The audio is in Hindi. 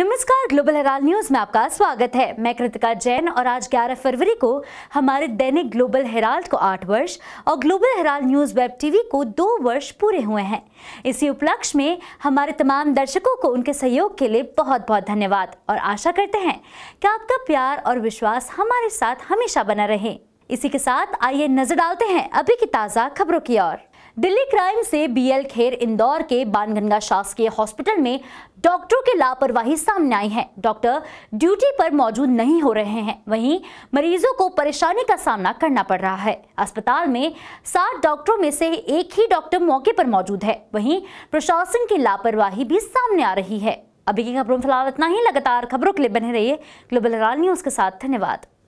नमस्कार, ग्लोबल हेराल्ड न्यूज में आपका स्वागत है। मैं कृतिका जैन और आज 11 फरवरी को हमारे दैनिक ग्लोबल हेराल्ड को 8 वर्ष और Global Herald News web TV को 2 वर्ष पूरे हुए हैं। इसी उपलक्ष्य में हमारे तमाम दर्शकों को उनके सहयोग के लिए बहुत बहुत धन्यवाद और आशा करते हैं कि आपका प्यार और विश्वास हमारे साथ हमेशा बना रहे। इसी के साथ आइए नजर डालते हैं अभी की ताज़ा खबरों की ओर। दिल्ली क्राइम से बीएल खेर इंदौर के बाणगंगा शासकीय हॉस्पिटल में डॉक्टरों की लापरवाही सामने आई है। डॉक्टर ड्यूटी पर मौजूद नहीं हो रहे हैं, वहीं मरीजों को परेशानी का सामना करना पड़ रहा है। अस्पताल में 7 डॉक्टरों में से एक ही डॉक्टर मौके पर मौजूद है, वहीं प्रशासन की लापरवाही भी सामने आ रही है। अभी की खबरों में फिलहाल इतना ही। लगातार खबरों के लिए बने रहिए ग्लोबल हेराल्ड न्यूज के साथ। धन्यवाद।